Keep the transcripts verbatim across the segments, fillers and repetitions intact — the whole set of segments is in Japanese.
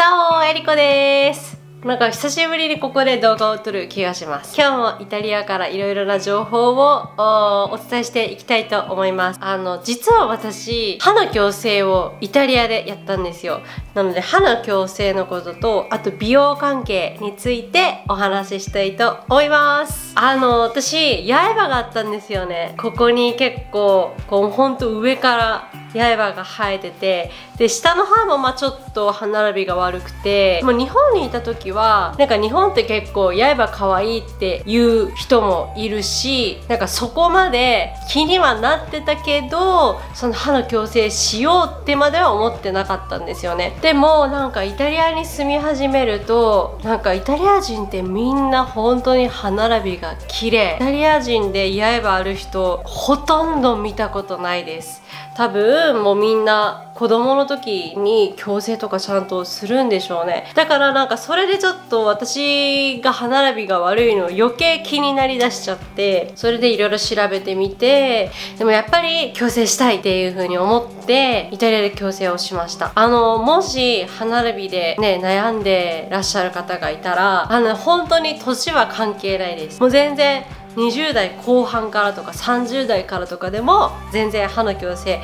チャオ、エリコです。なんか久しぶりにここで動画を撮る気がします。今日もイタリアからいろいろな情報を お, お伝えしていきたいと思います。あの、実は私、歯の矯正をイタリアでやったんですよ。なので歯の矯正のことと、あと美容関係についてお話ししたいと思います。あの、私、八重歯があったんですよね。ここに結構、こうほんと上から八重歯が生えてて、で下の歯もまあちょっと歯並びが悪くて、もう日本にいた時はなんか日本って結構八重歯可愛いって言う人もいるし、なんかそこまで気にはなってたけど、その歯の矯正しようってまでは思ってなかったんですよね。でもなんかイタリアに住み始めると、なんかイタリア人ってみんな本当に歯並びが綺麗。イタリア人で八重歯ある人ほとんど見たことないです。多分もうみんな子供の時に矯正とかちゃんとするんでしょうね。だからなんかそれでちょっと私が歯並びが悪いの余計気になりだしちゃって、それでいろいろ調べてみて、でもやっぱり矯正したいっていう風に思ってイタリアで矯正をしました。あの、もし歯並びでね悩んでらっしゃる方がいたら、あの本当に年は関係ないです。もう全然にじゅう代後半からとかさんじゅう代からとかでも全然歯の矯正、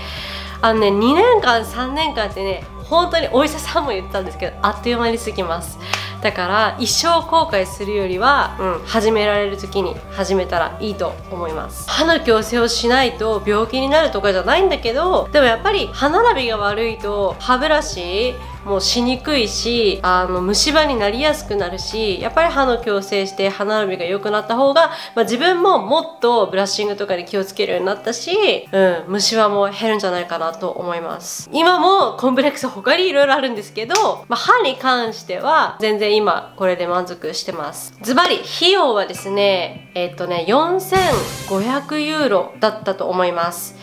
あのねにねんかんさんねんかんってね、本当にお医者さんも言ったんですけど、あっという間に過ぎます。だから一生後悔するよりは、うん、始められる時に始めたらいいと思います。歯の矯正をしないと病気になるとかじゃないんだけど、でもやっぱり歯並びが悪いと歯ブラシもうしにくいし、あの虫歯になりやすくなるし、やっぱり歯の矯正して歯並びが良くなった方が、まあ、自分ももっとブラッシングとかに気をつけるようになったし、うん、虫歯も減るんじゃないかなと思います。今もコンプレックス他にいろいろあるんですけど、まあ、歯に関しては全然今これで満足してます。ズバリ費用はですね、えっとねよんせんごひゃくユーロだったと思います。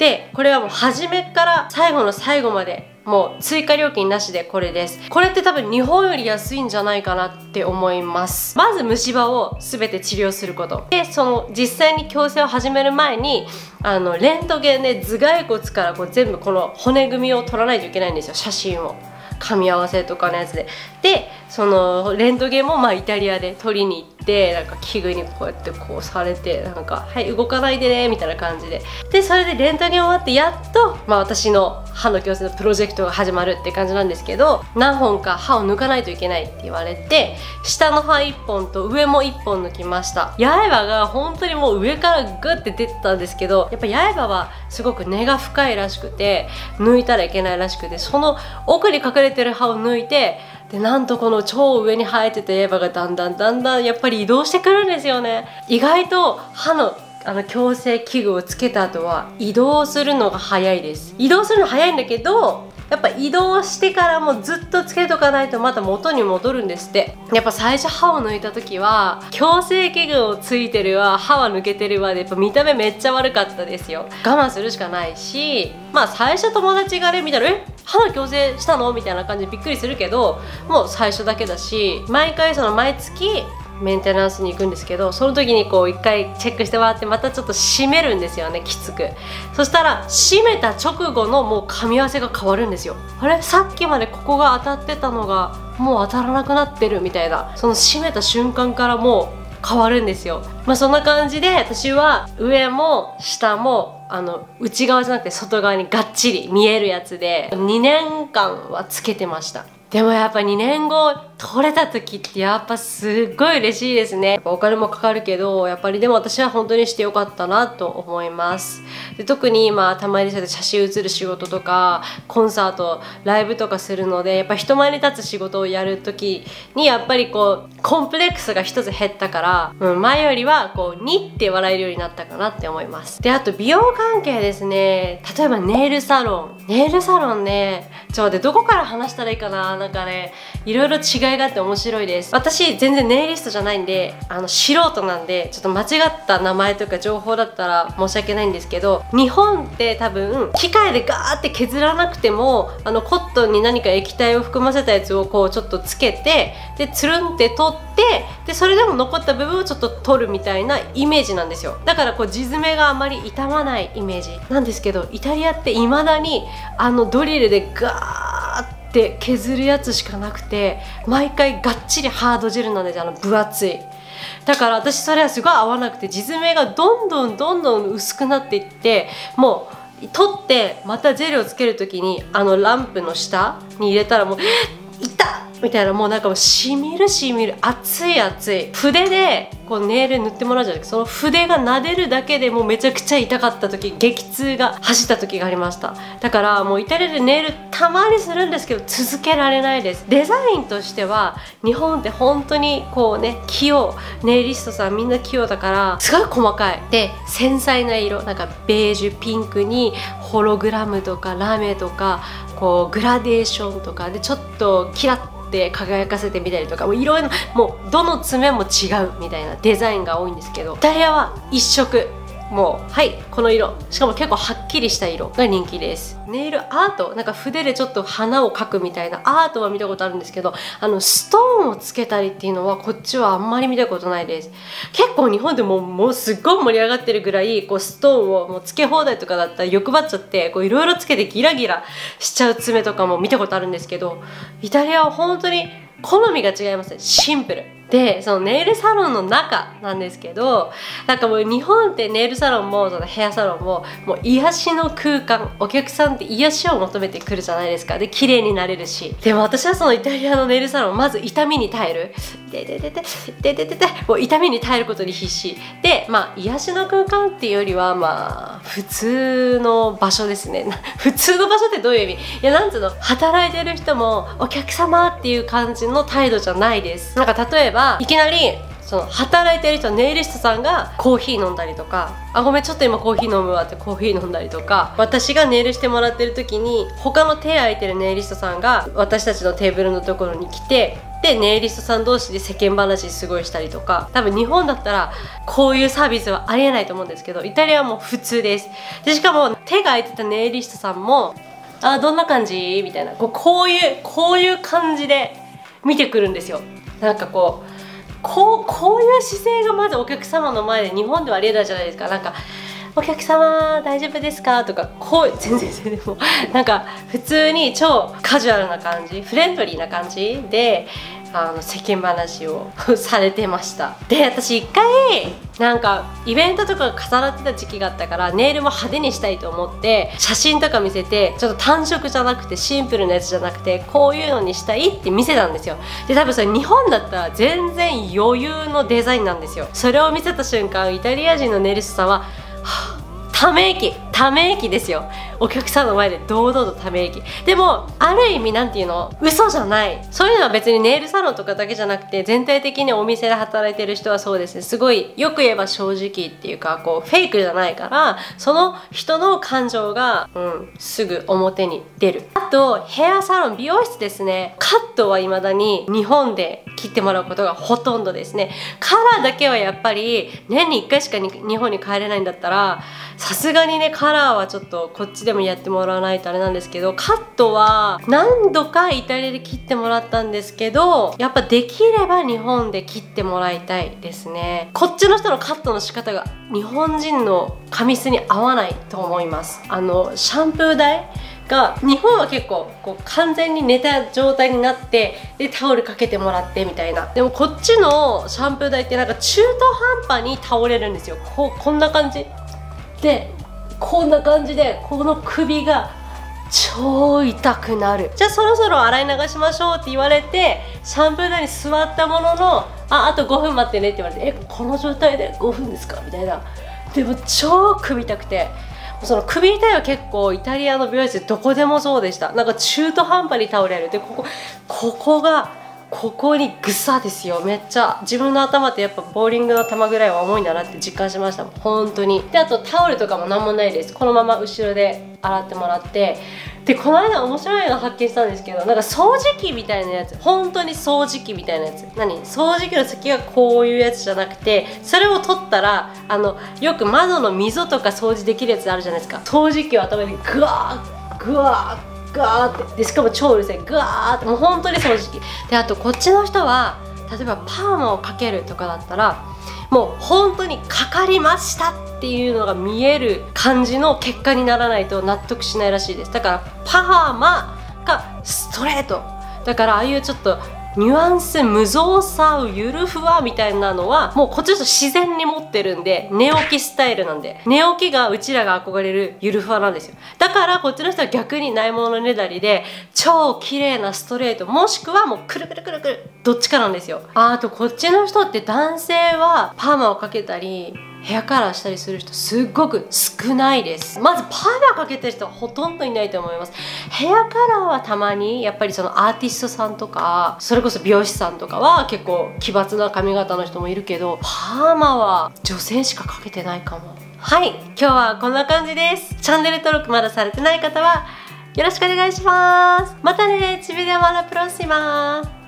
でこれはもう初めから最後の最後までもう追加料金なしでこれです。これって多分日本より安いんじゃないかなって思います。まず虫歯を全て治療すること。でその実際に矯正を始める前に、あのレントゲンで頭蓋骨からこう全部この骨組みを撮らないといけないんですよ。写真を噛み合わせとかのやつで。でそのレントゲンもまあイタリアで撮りに行って、なんか器具にこうやってこうされて、なんか「はい動かないでね」みたいな感じで。でそれでレントゲン終わってやっと、まあ、私の歯の矯正のプロジェクトが始まるって感じなんですけど、何本か歯を抜かないといけないって言われて、下の歯いっぽんと上もいっぽん抜きました。八重歯が本当にもう上からグッて出てたんですけど、やっぱ八重歯はすごく根が深いらしくて抜いたらいけないらしくて、その奥に隠れてる歯を抜いて、でなんとこの超上に生えてたエヴァがだんだんだんだんやっぱり移動してくるんですよね。意外と歯のあの矯正器具をつけた後は移動するのが早いです。移動するの早いんだけど、やっぱ移動してからもずっとつけとかないとまた元に戻るんですって。やっぱ最初歯を抜いた時は矯正器具をついてるわ歯は抜けてるわで、やっぱ見た目めっちゃ悪かったですよ。我慢するしかないし、まあ最初友達がね見たら「え歯の矯正したの?」みたいな感じでびっくりするけど、もう最初だけだし、毎回その毎月メンテナンスに行くんですけど、その時にこう一回チェックしてもらって、またちょっと締めるんですよね、きつく。そしたら締めた直後のもう噛み合わせが変わるんですよ。あれさっきまでここが当たってたのがもう当たらなくなってるみたいな、その締めた瞬間からもう変わるんですよ。まあそんな感じで私は上も下もあの内側じゃなくて外側にがっちり見えるやつでにねんかんはつけてました。でもやっぱにねんご取れた時ってやっぱすっごい嬉しいですね。やっぱお金もかかるけど、やっぱりでも私は本当にしてよかったなと思います。で特に今たまに写真写る仕事とかコンサートライブとかするので、やっぱ人前に立つ仕事をやる時にやっぱりこうコンプレックスが一つ減ったから、うん、前よりはこうにって笑えるようになったかなって思います。であと美容関係ですね。例えばネイルサロンネイルサロンね、ちょっと待って、どこから話したらいいかな。なんかねいろいろ違いがあって面白いです。私全然ネイリストじゃないんで、あの素人なんでちょっと間違った名前とか情報だったら申し訳ないんですけど、日本って多分機械でガーって削らなくても、あのコットンに何か液体を含ませたやつをこうちょっとつけて、でつるんって取って、でそれでも残った部分をちょっと取るみたいなイメージなんですよ。だからこう地爪があまり傷まないイメージなんですけど、イタリアって未だにあのドリルでガーッって削るやつしかなくて、毎回がっちりハードジェルなんですよ、あの分厚い。だから私それはすごい合わなくて、地爪がどんどんどんどん薄くなっていって、もう取ってまたジェルをつける時にあのランプの下に入れたらもう「痛っ!」みたいな、もうなんかもうしみるしみる、熱い熱い。筆でこうネイル塗ってもらうじゃなくて、その筆が撫でるだけでもうめちゃくちゃ痛かった時、激痛が走った時がありました。だからもうイタリアでネイルたまにするんですけど続けられないです。デザインとしては日本って本当にこうね、器用、ネイリストさんみんな器用だからすごい細かいで繊細な色、なんかベージュ、ピンクにホログラムとかラメとか、こうグラデーションとかでちょっとキラッと輝かせてみたりとか、もういろいろ、もうどの爪も違うみたいなデザインが多いんですけど、イタリアは一色、もうはいこの色、しかも結構はっきりした色が人気です。ネイルアート、なんか筆でちょっと花を描くみたいなアートは見たことあるんですけど、あのストーンをつけたりっていうのはこっちはあんまり見たことないです。結構日本でももうすっごい盛り上がってるぐらい、こうストーンをもうつけ放題とかだったら欲張っちゃって、こういろいろつけてギラギラしちゃう爪とかも見たことあるんですけど、イタリアは本当に好みが違いますね。シンプルで、そのネイルサロンの中なんですけど、なんかもう日本ってネイルサロンもそのヘアサロンももう癒しの空間、お客さんって癒しを求めてくるじゃないですか。で綺麗になれるし、でも私はそのイタリアのネイルサロン、まず痛みに耐える、ででででででででもう痛みに耐えることに必死で、まあ癒しの空間っていうよりはまあ普通の場所ですね普通の場所ってどういう意味、いやなんつうの、働いてる人もお客様っていう感じの態度じゃないです。なんか例えばいきなりその働いてる人、ネイリストさんがコーヒー飲んだりとか、あごめんちょっと今コーヒー飲むわってコーヒー飲んだりとか、私がネイルしてもらってる時に他の手空いてるネイリストさんが私たちのテーブルのところに来て、でネイリストさん同士で世間話すごいしたりとか、多分日本だったらこういうサービスはありえないと思うんですけど、イタリアはもう普通です。でしかも手が空いてたネイリストさんも「あどんな感じ?」みたいな、こう、こういうこういう感じで見てくるんですよ。なんかこうこうこういう姿勢がまずお客様の前で日本ではありえないじゃないですか。なんか「お客様大丈夫ですか?」とか、こう全然全然もうなんか普通に超カジュアルな感じ、フレンドリーな感じであの世間話をされてました。で私一回なんかイベントとかが重なってた時期があったから、ネイルも派手にしたいと思って写真とか見せて、ちょっと単色じゃなくてシンプルなやつじゃなくてこういうのにしたいって見せたんですよ。で多分それ日本だったら全然余裕のデザインなんですよ。それを見せた瞬間イタリア人のネイリストさんははぁ、ため息ため息ですよ。お客さんの前で堂々とため息。でもある意味なんていうの、嘘じゃない。そういうのは別にネイルサロンとかだけじゃなくて、全体的にお店で働いてる人はそうですね、すごいよく言えば正直っていうか、こうフェイクじゃないから、その人の感情が、うん、すぐ表に出る。あとヘアサロン、美容室ですね。カットは未だに日本で切ってもらうことがほとんどですね。カラーだけはやっぱり年にいっかいしかに日本に帰れないんだったら、さすがにねカラーはちょっとこっちでもやってもらわないとあれなんですけど、カットは何度かイタリアで切ってもらったんですけど、やっぱできれば日本で切ってもらいたいですね。こっちの人のカットの仕方が日本人の髪質に合わないと思います。あのシャンプー台が日本は結構こう完全に寝た状態になって、でタオルかけてもらってみたいな。でもこっちのシャンプー台ってなんか中途半端に倒れるんですよ。こうこんな感じで、こんな感じでこの首が超痛くなる。じゃあそろそろ洗い流しましょうって言われて、シャンプー台に座ったものの「ああとごふん待ってね」って言われて「えこの状態でごふんですか?」みたいな。でも超首痛くて、その首痛いは結構イタリアの美容室どこでもそうでした。なんか中途半端に倒れる。でここここがここにグサですよ。めっちゃ自分の頭ってやっぱボーリングの球ぐらいは重いんだなって実感しましたもん、本当に。であとタオルとかも何もないです。このまま後ろで洗ってもらって、でこの間面白いの発見したんですけど、なんか掃除機みたいなやつ、本当に掃除機みたいなやつ、何掃除機の先がこういうやつじゃなくて、それを取ったらあのよく窓の溝とか掃除できるやつあるじゃないですか。掃除機を頭にグワーグワーガーってで、しかも超うるさいガーって、もう本当に掃除機で。あとこっちの人は例えばパーマをかけるとかだったら、もう本当にかかりましたっていうのが見える感じの結果にならないと納得しないらしいです。だからパーマかストレートだから、ああいうちょっとニュアンス、無造作、ゆるふわみたいなのはもうこっちの人自然に持ってるんで、寝起きスタイルなんで、寝起きがうちらが憧れるゆるふわなんですよ。だからこっちの人は逆にないものねだりで超綺麗なストレート、もしくはもうくるくるくるくるどっちかなんですよ。あとこっちの人って男性はパーマをかけたりヘアカラーしたりする人すっごく少ないです。まずパーマかけてる人はほとんどいないと思います。ヘアカラーはたまにやっぱりそのアーティストさんとか、それこそ美容師さんとかは結構奇抜な髪型の人もいるけど、パーマは女性しかかけてないかも。はい、今日はこんな感じです。チャンネル登録まだされてない方はよろしくお願いします。またね、チビデマラプロシマ。